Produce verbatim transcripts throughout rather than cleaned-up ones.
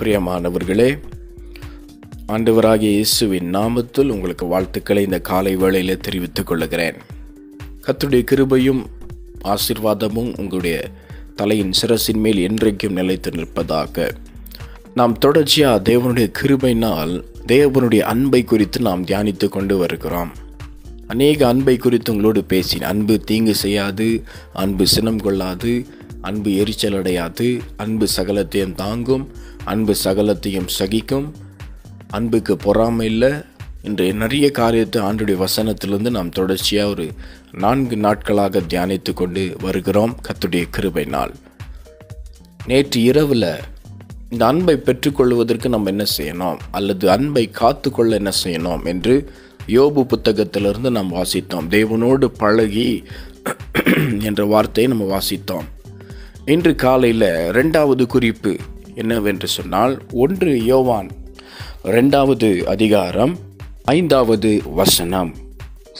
பிரியமானவர்களே, ஆண்டவராகிய இயேசுவின் நாமத்தில் உங்களுக்கு வாழ்த்துக்களை இந்த காலை வேளையிலே தெரிவித்துக் கொள்கிறேன். கர்த்தருடைய கிருபையும் ஆசீர்வாதமும் உங்களுடைய தலையின் சிரசின் மேல் என்றைக்கும் நிலைத்து நிற்பதாக. நாம் தொடர்ச்சியாக தேவனுடைய கிருபையினால் தேவனுடைய அன்பை குறித்து நாம் தியானித்து கொண்டு வருகிறோம். அநேக அன்பை குறித்து உங்களோடு பேசினேன். அன்பு தீங்கு செய்யாது, அன்பு சினம் கொள்ளாது, அன்பு எரிச்சல் அடையாது, அன்பு சகலத்தையும் தாங்கும், அன்பு சகலத்தையும் சகிக்கும், அன்புக்கு பொறாமை இல்லை. இன்றைய நிறைய காரியத்தை ஆண்டுடைய வசனத்திலிருந்து நாம் தொடர்ச்சியாக ஒரு நான்கு நாட்களாக தியானித்து கொண்டு வருகிறோம். கர்த்தருடைய கிருபை நாள் நேற்று இரவில் இந்த அன்பை பெற்றுக்கொள்வதற்கு நம்ம என்ன செய்யணும் அல்லது அன்பை காத்து கொள்ள என்ன செய்யணும் என்று யோபு புத்தகத்திலிருந்து நாம் வாசித்தோம். தேவனோடு பழகி என்ற வார்த்தையை நம்ம வாசித்தோம். இன்று காலையில் ரெண்டாவது குறிப்பு என்னவென்று சொன்னால், ஒன்று யோவான் ரெண்டாவது அதிகாரம் ஐந்தாவது வசனம்,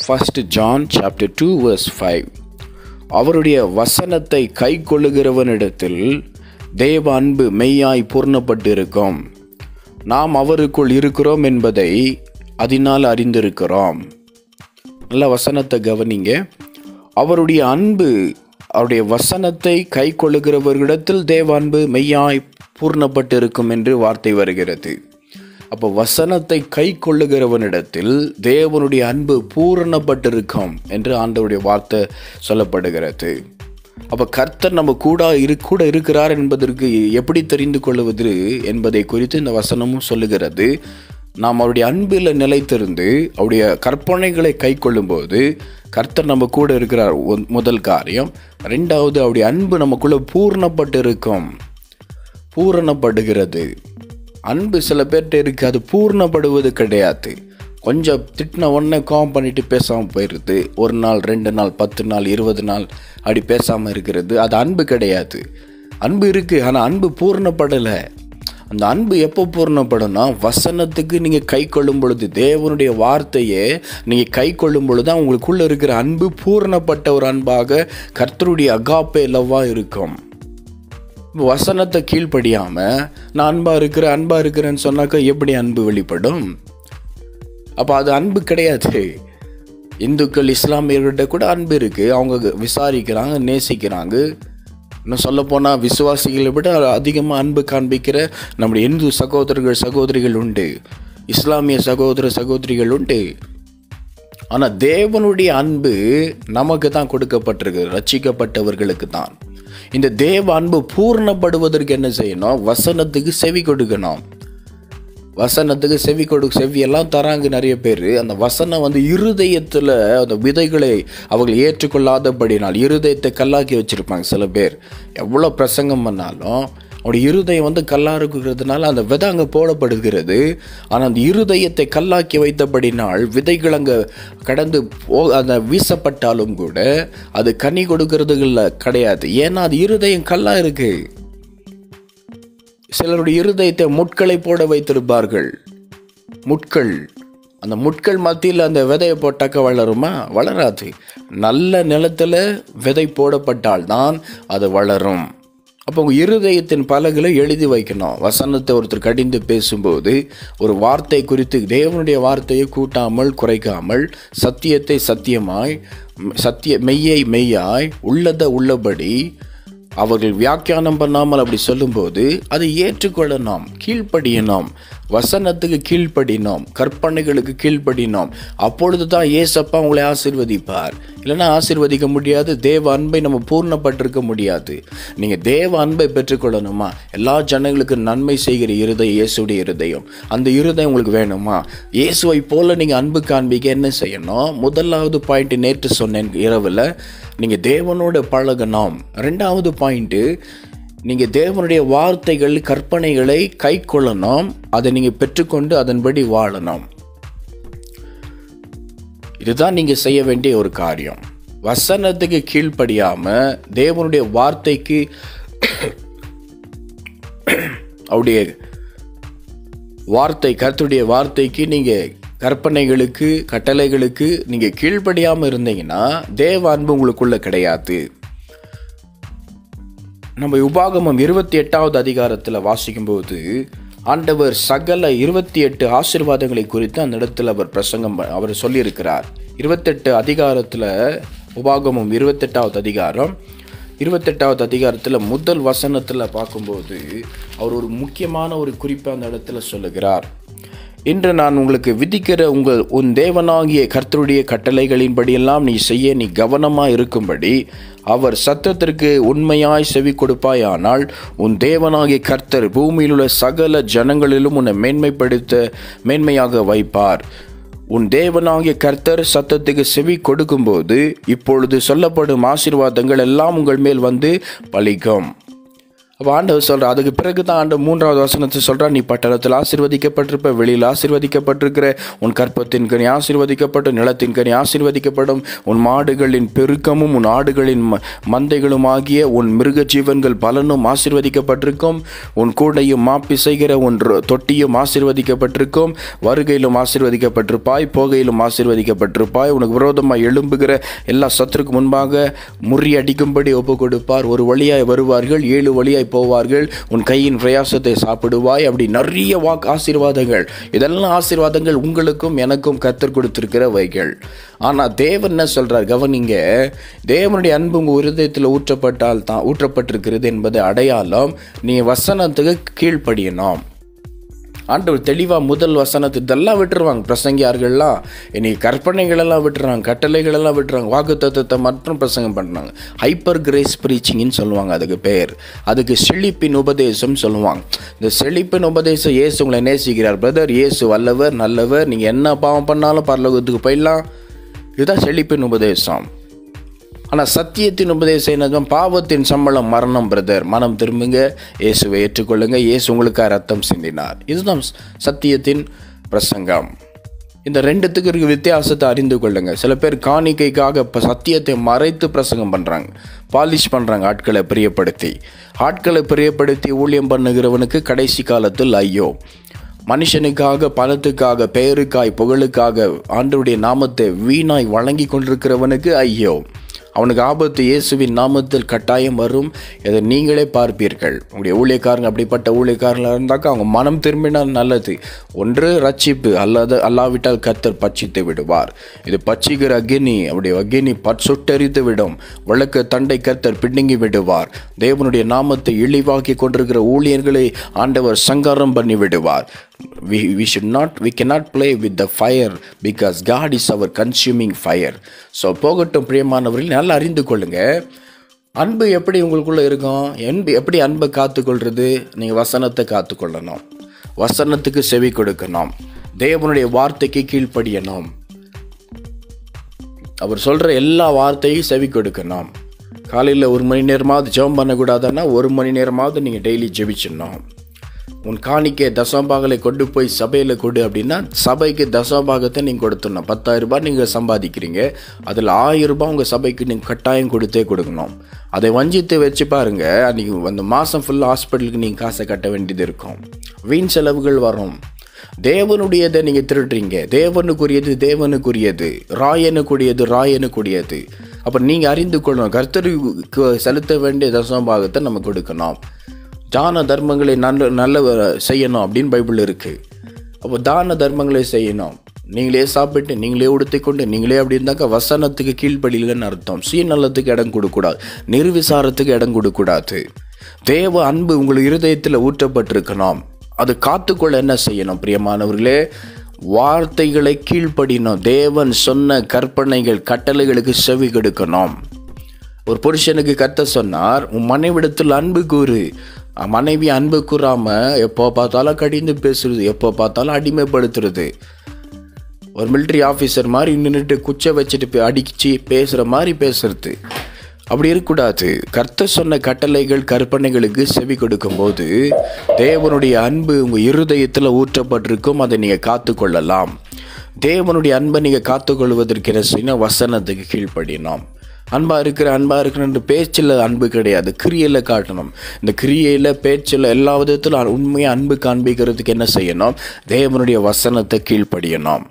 first John chapter two verse five. அவருடைய வசனத்தை கை கொள்ளுகிறவனிடத்தில் தேவ அன்பு மெய்யாய் பூர்ணப்பட்டிருக்கும். நாம் அவருக்குள் இருக்கிறோம் என்பதை அதனால் அறிந்திருக்கிறோம். நல்ல வசனத்தை கவனிங்க. அவருடைய அன்பு அவருடைய வசனத்தை கை கொள்ளுகிறவர்களிடத்தில் தேவ அன்பு மெய்யாய் பூர்ணப்பட்டிருக்கும் என்று வார்த்தை வருகிறது. அப்போ வசனத்தை கை கொள்ளுகிறவனிடத்தில் தேவனுடைய அன்பு பூரணப்பட்டிருக்கும் என்று ஆண்டவருடைய வார்த்தை சொல்லப்படுகிறது. அப்போ கர்த்தர் நம்ம கூட இரு கூட இருக்கிறார் என்பதற்கு எப்படி தெரிந்து கொள்வது என்பதை குறித்து இந்த வசனமும் சொல்லுகிறது. நாம் அவருடைய அன்பில் நிலைத்திருந்து அவருடைய கற்பனைகளை கை கொள்ளும்போது கர்த்தர் நம்ம கூட இருக்கிறார். முதல் காரியம். ரெண்டாவது, அவருடைய அன்பு நமக்குள்ளே பூரணப்பட்டிருக்கும், பூரணப்படுகிறது. அன்பு சில பேர்கிட்ட இருக்குது, அது பூர்ணப்படுவது கிடையாது. கொஞ்சம் திட்டின உடனே கோவம் பண்ணிட்டு பேசாமல் போயிடுது. ஒரு நாள், ரெண்டு நாள், பத்து நாள், இருபது நாள் அப்படி பேசாமல் இருக்கிறது. அது அன்பு கிடையாது. அன்பு இருக்குது, ஆனால் அன்பு பூர்ணப்படலை. அந்த அன்பு எப்போ பூர்ணப்படும்னா, வசனத்துக்கு நீங்கள் கை கொள்ளும் பொழுது, தேவனுடைய வார்த்தையை நீங்கள் கை கொள்ளும் பொழுது தான் உங்களுக்குள்ளே இருக்கிற அன்பு பூர்ணப்பட்ட ஒரு அன்பாக கர்த்தருடைய அகாப்பே லவ்வாக இருக்கும். வசனத்தை கீழ்ப்படியாமல் நான் அன்பாக இருக்கிறேன் அன்பாக இருக்கிறேன்னு சொன்னாக்கா எப்படி அன்பு வெளிப்படும்? அப்போ அது அன்பு கிடையாது. இந்துக்கள் இஸ்லாமியர்கிட்ட கூட அன்பு இருக்குது, அவங்க விசாரிக்கிறாங்க, நேசிக்கிறாங்க. இன்னும் சொல்லப்போனால் விசுவாசிகளை விட அதிகமாக அன்பு காண்பிக்கிற நம்முடைய இந்து சகோதரர்கள் சகோதரிகள் உண்டு, இஸ்லாமிய சகோதர சகோதரிகள் உண்டு. ஆனால் தேவனுடைய அன்பு நமக்கு தான் கொடுக்கப்பட்டிருக்கு, ரட்சிக்கப்பட்டவர்களுக்கு தான். இந்த தேவ அன்பு பூர்ணப்படுவதற்கு என்ன செய்யணும்? வசனத்துக்கு செவி கொடுக்கணும். வசனத்துக்கு செவி கொடு செவியெல்லாம் தராங்க நிறைய பேர். அந்த வசனம் வந்து இருதயத்தில் அந்த விதைகளை அவர்கள் ஏற்றுக்கொள்ளாதபடினால் இருதயத்தை கல்லாக்கி வச்சுருப்பாங்க. சில பேர் எவ்வளோ பிரசங்கம் பண்ணாலும் அவருடைய இருதயம் வந்து கல்லாக இருக்கிறதுனால அந்த விதை அங்கே போடப்படுகிறது. ஆனால் அந்த இருதயத்தை கல்லாக்கி வைத்தபடினால் விதைகள் அங்கே கடந்து போ அந்த வீசப்பட்டாலும் கூட அது கனி கொடுக்கறதுல கிடையாது. ஏன்னா அது இருதயம் கல்லாக இருக்குது. சிலருடைய இருதயத்தை முட்களை போட வைத்திருப்பார்கள். முட்கள், அந்த முட்கள் மத்தியில் அந்த விதையை போட்டாக்க வளருமா? வளராது. நல்ல நிலத்தில் விதை போடப்பட்டால்தான் அது வளரும். அப்போ உங்கள் இருதயத்தின் பலகளை எழுதி வைக்கணும். வசனத்தை ஒருத்தர் கடிந்து பேசும்போது ஒரு வார்த்தை குறித்து தேவனுடைய வார்த்தையை கூட்டாமல் குறைக்காமல் சத்தியத்தை சத்தியமாய் சத்திய மெய்யை மெய்யாய் உள்ளதை உள்ளபடி அவர்கள் வியாக்கியானம் பண்ணாமல் அப்படி சொல்லும்போது அதை ஏற்றுக்கொள்ளணும், கீழ்ப்படியணும், வசனத்துக்கு கீழ்ப்படினோம், கற்பனைகளுக்கு கீழ்ப்படினோம். அப்பொழுது தான் ஏசப்பா உங்களை ஆசீர்வதிப்பார். இல்லைன்னா ஆசீர்வதிக்க முடியாது. தேவ அன்பை நம்ம பூர்ணப்பட்டிருக்க முடியாது. நீங்கள் தேவ அன்பை பெற்றுக்கொள்ளணுமா? எல்லா ஜனங்களுக்கும் நன்மை செய்கிற இருதயம் இயேசுடைய இருதயம். அந்த இருதயம் உங்களுக்கு வேணுமா? இயேசுவை போல் நீங்கள் அன்பு காண்பிக்க என்ன செய்யணும்? முதலாவது பாயிண்ட் நேற்று சொன்னேன் இரவில், நீங்கள் தேவனோட பழகணும். ரெண்டாவது பாயிண்ட்டு, நீங்கள் தேவனுடைய வார்த்தைகள் கற்பனைகளை கை கொள்ளணும். அதை நீங்கள் பெற்றுக்கொண்டு அதன்படி வாழணும். இதுதான் நீங்கள் செய்ய வேண்டிய ஒரு காரியம். வசனத்துக்கு கீழ்ப்படியாமல் தேவனுடைய வார்த்தைக்கு அவருடைய வார்த்தை கர்த்தருடைய வார்த்தைக்கு நீங்கள் கற்பனைகளுக்கு கட்டளைகளுக்கு நீங்கள் கீழ்ப்படியாமல் இருந்தீங்கன்னா தேவ அன்பு உங்களுக்குள்ளே கிடையாது. நம்ம உபாகமம் இருபத்தி எட்டாவது அதிகாரத்தில் வாசிக்கும்போது ஆண்டவர் சகல இருபத்தி எட்டு ஆசீர்வாதங்களை குறித்து அந்த இடத்துல அவர் பிரசங்கம் அவர் சொல்லியிருக்கிறார். இருபத்தெட்டு அதிகாரத்தில் உபாகமம் இருபத்தெட்டாவது அதிகாரம் இருபத்தெட்டாவது அதிகாரத்தில் முதல் வசனத்தில் பார்க்கும்போது அவர் ஒரு முக்கியமான ஒரு குறிப்பை அந்த இடத்துல சொல்லுகிறார். இன்று நான் உங்களுக்கு விதிக்கிற உங்கள் உன் தேவனாகிய கர்த்தருடைய கட்டளைகளின்படியெல்லாம் நீ செய்ய நீ கவனமாக இருக்கும்படி அவர் சத்தத்திற்கு உண்மையாய் செவி கொடுப்பாயானால் உன் தேவனாகிய கர்த்தர் பூமியிலுள்ள சகல ஜனங்களிலும் உன்னை மேன்மைப்படுத்த மேன்மையாக வைப்பார். உன் தேவனாகிய கர்த்தர் சத்தத்துக்கு செவி கொடுக்கும்போது இப்பொழுது சொல்லப்படும் ஆசீர்வாதங்கள் எல்லாம் உங்கள் மேல் வந்து பலிக்கும். அப்போ ஆண்டவர் சொல்கிறார். அதுக்கு பிறகு தான் ஆண்டவர் மூன்றாவது வசனத்தை சொல்கிறார். நீ பட்டணத்தில் ஆசீர்வதிக்கப்பட்டிருப்ப, வெளியில் ஆசீர்வதிக்கப்பட்டிருக்கிற, உன் கற்பத்தின் கனி ஆசீர்வதிக்கப்படும், நிலத்தின் கனி ஆசீர்வதிக்கப்படும், உன் மாடுகளின் பெருக்கமும் உன் ஆடுகளின் மந்தைகளும் ஆகிய உன் மிருக ஜீவன்கள் பலனும் ஆசீர்வதிக்கப்பட்டிருக்கும், உன் கூடையும் மாப்பிசைகிற உன் தொட்டியும் ஆசீர்வதிக்கப்பட்டிருக்கும், வருகையிலும் ஆசீர்வதிக்கப்பட்டிருப்பாய், போகையிலும் ஆசீர்வதிக்கப்பட்டிருப்பாய், உனக்கு விரோதமாக எழும்புகிற எல்லா சத்துருக்கு முன்பாக முறியடிக்கும்படி ஒப்பு கொடுப்பார், ஒரு வழியாய் வருவார்கள், ஏழு வழியாய் போவார்கள், உன் கையின் பிரயாசத்தை சாப்பிடுவாய். அப்படி நிறைய வாக்கு ஆசீர்வாதங்கள். இதெல்லாம் ஆசீர்வாதங்கள் உங்களுக்கும் எனக்கும் கர்த்தர் கொடுத்திருக்கிற வைகள். ஆனால் தேவன் என்ன சொல்றார் கவனிங்க. தேவனுடைய அன்பு உங்கள் இருதயத்தில் ஊற்றப்பட்டால் தான் ஊற்றப்பட்டிருக்கிறது என்பது அடையாளம். நீ வசனத்துக்கு கீழ்ப்படியணும். ஆண்டவர் தெளிவாக முதல் வசனத்தை இதெல்லாம் விட்டுருவாங்க. பிரசங்கியார்கள்லாம் இன்றைக்கி கற்பனைகளெல்லாம் விட்டுறாங்க, கட்டளைகளெல்லாம் விட்டுறாங்க, வாக்கு தத்துவத்தை மட்டும் பிரசங்கம் பண்ணுறாங்க. ஹைப்பர் கிரேஸ் ப்ரீச்சிங்னு சொல்லுவாங்க அதுக்கு பேர். அதுக்கு செழிப்பின் உபதேசம் சொல்லுவாங்க. இந்த செழிப்பின் உபதேசம் இயேசு உங்களை நேசிக்கிறார். பிரதர், இயேசு வல்லவர் நல்லவர், நீங்கள் என்ன பாவம் பண்ணாலும் பரலோகத்துக்கு போயிடலாம். இதுதான் செழிப்பின் உபதேசம். ஆனால் சத்தியத்தின் உபதேசம் என்னதான்? பாவத்தின் சம்பளம் மரணம். பிரதர், மனம் திரும்புங்க, இயேசுவை ஏற்றுக்கொள்ளுங்க, இயேசு உங்களுக்காக ரத்தம் சிந்தினார். இதுதான் சத்தியத்தின் பிரசங்கம். இந்த ரெண்டுத்துக்கு இருக்க வித்தியாசத்தை அறிந்து கொள்ளுங்க. சில பேர் காணிக்கைக்காக இப்போ சத்தியத்தை மறைத்து பிரசங்கம் பண்ணுறாங்க, பாலிஷ் பண்ணுறாங்க, ஆட்களை பிரியப்படுத்தி. ஆட்களை பிரியப்படுத்தி ஊழியம் பண்ணுகிறவனுக்கு கடைசி காலத்தில் ஐயோ. மனுஷனுக்காக, பணத்துக்காக, பெயருக்காய், புகழுக்காக ஆண்டவருடைய நாமத்தை வீணாய் வழங்கி கொண்டிருக்கிறவனுக்கு ஐயோ. அவனுக்கு ஆபத்து இயேசுவின் நாமத்தில் கட்டாயம் வரும். இதை நீங்களே பார்ப்பீர்கள். உங்களுடைய ஊழியக்காரங்க அப்படிப்பட்ட ஊழியக்காரங்களாக இருந்தாக்கா அவங்க மனம் திரும்பினால் நல்லது. ஒன்று ரட்சிப்பு, அல்லது அல்லாவிட்டால் கர்த்தர் பட்சித்து விடுவார். இது பட்சிக்கிற அக்னி. அவருடைய அக்னி பட்சுட்டெறித்து விடும். வழக்கு தண்டை கர்த்தர் பிடுங்கி விடுவார். தேவனுடைய நாமத்தை இழிவாக்கி கொண்டிருக்கிற ஊழியர்களை ஆண்டவர் சங்காரம் பண்ணி விடுவார். We, we should not, we cannot play with the fire because God is our consuming fire. So, போகட்டும் பிரியமானவர்கள், நல்லா அறிந்து கொள்ளுங்க. அன்பு எப்படி உங்களுக்குள்ளே இருக்கும், அன்பு எப்படி அன்பை காத்துக்கொள்வது? நீங்கள் வசனத்தை காத்துக்கொள்ளணும், வசனத்துக்கு செவி கொடுக்கணும், தேவனுடைய வார்த்தைக்கு கீழ்ப்படியணும். அவர் சொல்கிற எல்லா வார்த்தையும் செவி கொடுக்கணும். காலையில் ஒரு மணி நேரமாவது ஜெபம் பண்ணக்கூடாதுன்னா ஒரு மணி நேரமாவது நீங்கள் டெய்லி ஜெபிச்சிடணும். உன் காணிக்கை தசம்பாகலை கொண்டு போய் சபையில் கொடு அப்படின்னா சபைக்கு தசம்பாகத்தை நீங்கள் கொடுத்துடணும். பத்தாயிரம் ரூபாய் நீங்கள் சம்பாதிக்கிறீங்க, அதில் ஆயிரம் ரூபாய் உங்கள் சபைக்கு நீங்கள் கட்டாயம் கொடுத்தே கொடுக்கணும். அதை வஞ்சித்து வச்சு பாருங்கள், அன்றைக்கி அந்த மாதம் ஃபுல்லாக ஹாஸ்பிட்டலுக்கு நீங்கள் காசை கட்ட வேண்டியது இருக்கும். வீண் செலவுகள் வரும். தேவனுடையதை நீங்கள் திருடுறீங்க. தேவனுக்குரியது தேவனுக்குரியது, ராயனுக்குரியது ராயனுக்குரியது. அப்போ நீங்கள் அறிந்து கொள்ளணும், கர்த்தருக்கு செலுத்த வேண்டிய தசம்பாகத்தை நம்ம கொடுக்கணும். தான தர்மங்களை நல்ல நல்ல செய்யணும் அப்படின்னு பைபிள் இருக்குது. அப்போ தான தர்மங்களை செய்யணும். நீங்களே சாப்பிட்டு நீங்களே உடுத்திக்கொண்டு நீங்களே அப்படி இருந்தாக்கா வசனத்துக்கு கீழ்ப்படியில்னு அர்த்தம். சுயநலத்துக்கு இடம் கொடுக்கூடாது, நிர்விசாரத்துக்கு இடம் கொடுக்கூடாது. தேவ அன்பு உங்கள் இருதயத்தில் ஊற்றப்பட்டிருக்கணும். அது காத்துக்கொள்ள என்ன செய்யணும் பிரியமானவர்களே? வார்த்தைகளை கீழ்ப்படினோம். தேவன் சொன்ன கற்பனைகள் கட்டளைகளுக்கு செவி கொடுக்கணும். ஒரு புருஷனுக்கு கர்த்தர் சொன்னார், உன் மனைவிடத்தில் அன்பு கூறு. மனைவி அன்பு கூறாமல் எப்போ பார்த்தாலும் கடிந்து பேசுறது, எப்போ பார்த்தாலும் அடிமைப்படுத்துறது, ஒரு மிலிட்ரி ஆஃபீஸர் மாதிரி நின்றுட்டு குச்சை வச்சுட்டு அடிச்சு பேசுகிற மாதிரி பேசுறது, அப்படி இருக்கக்கூடாது. கர்த்தர் சொன்ன கட்டளைகள் கற்பனைகளுக்கு செவி கொடுக்கும்போது தேவனுடைய அன்பு உங்கள் இருதயத்தில் ஊற்றப்பட்டிருக்கும். அதை நீங்கள் காத்துக்கொள்ளலாம். தேவனுடைய அன்பை நீங்கள் காத்துக்கொள்வதற்கு என்ன செய்யணும்? வசனத்துக்கு கீழ்ப்படினோம். அன்பாக இருக்கிற அன்பாக இருக்கிறன்ற பேச்சில் அன்பு கிடையாது, கிரியையில் காட்டணும். இந்த கிரியையில் பேச்சில் எல்லா விதத்திலும் உண்மையாக அன்பு காண்பிக்கிறதுக்கு என்ன செய்யணும்? தேவனுடைய வசனத்தை கீழ்ப்படியணும்.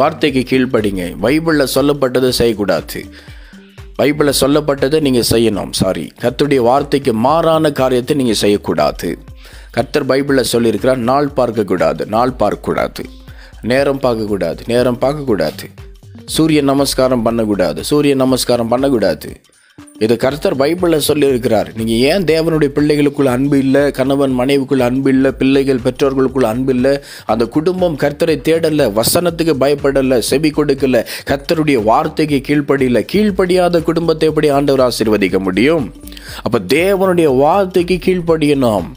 வார்த்தைக்கு கீழ்ப்படிங்க. பைபிளில் சொல்லப்பட்டதை செய்யக்கூடாது. பைபிளில் சொல்லப்பட்டதை நீங்கள் செய்யணும். சாரி, கர்த்தருடைய வார்த்தைக்கு மாறான காரியத்தை நீங்கள் செய்யக்கூடாது. கர்த்தர் பைபிளில் சொல்லியிருக்கிறார், நாள் பார்க்கக்கூடாது, நாள் பார்க்கக்கூடாது, நேரம் பார்க்கக்கூடாது, நேரம் பார்க்கக்கூடாது, சூரிய நமஸ்காரம் பண்ணக்கூடாது, சூரிய நமஸ்காரம் பண்ணக்கூடாது. இது கர்த்தர் பைபிளில் சொல்லியிருக்கிறார். நீங்கள் ஏன் தேவனுடைய பிள்ளைகளுக்குள்ள அன்பு இல்லை, கணவன் மனைவிக்குள்ள அன்பு இல்லை, பிள்ளைகள் பெற்றோர்களுக்குள்ள அன்பு இல்லை, அந்த குடும்பம் கர்த்தரை தேடலை, வசனத்துக்கு பயப்படலை, செவி கொடுக்கலை, கர்த்தருடைய வார்த்தைக்கு கீழ்ப்படியில? கீழ்ப்படியாத குடும்பத்தை எப்படி ஆண்டவர் ஆசீர்வதிக்க முடியும்? அப்போ தேவனுடைய வார்த்தைக்கு கீழ்ப்படியணும்.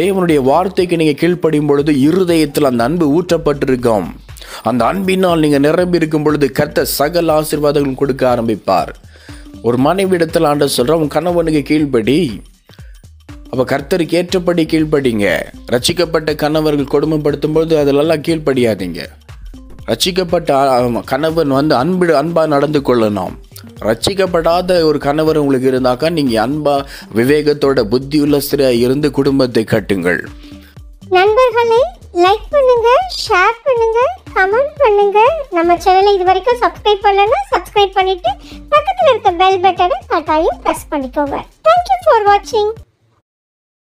தேவனுடைய வார்த்தைக்கு நீங்கள் கீழ்ப்படியும் பொழுது இருதயத்தில் அந்த அன்பு ஊற்றப்பட்டிருக்கும். அந்த அன்பினால் நீங்கள் நிரம்பி இருக்கும் பொழுது கர்த்தர் சகல ஆசீர்வாதங்களும் கொடுக்க ஆரம்பிப்பார். ஒரு மனைவி இடத்தில் ஆண்டவர் சொல்கிறார், உன் கணவனுக்கு கீழ்ப்படி. அப்போ கர்த்தருக்கு ஏற்றப்படி கீழ்ப்படிங்க. ரட்சிக்கப்பட்ட கணவர்கள் கொடுமைப்படுத்தும் போது அதிலெல்லாம் கீழ்ப்படியாதீங்க. ரட்சிக்கப்பட்ட கணவன் வந்து அன்பு அன்பாக நடந்து கொள்ளணும். ரட்சிக்கப்படாத ஒரு கணவர் உங்களுக்கு இருந்தாக்கா நீங்கள் அன்பாக விவேகத்தோட புத்தியுள்ள ஸ்திரியாக இருந்து குடும்பத்தை கட்டுங்கள். நண்பர்களே, லைக் பண்ணுங்க, ஷேர் பண்ணுங்க, கமெண்ட் பண்ணுங்க. நம்ம சேனலை இது வரைக்கும் சப்ஸ்கிரைப் பண்ணலன்னா சப்ஸ்கிரைப் பண்ணிட்டு பக்கத்துல இருக்க பெல் பட்டனை கட்டாயம் பிரஸ் பண்ணிக்கோங்க. Thank you for watching.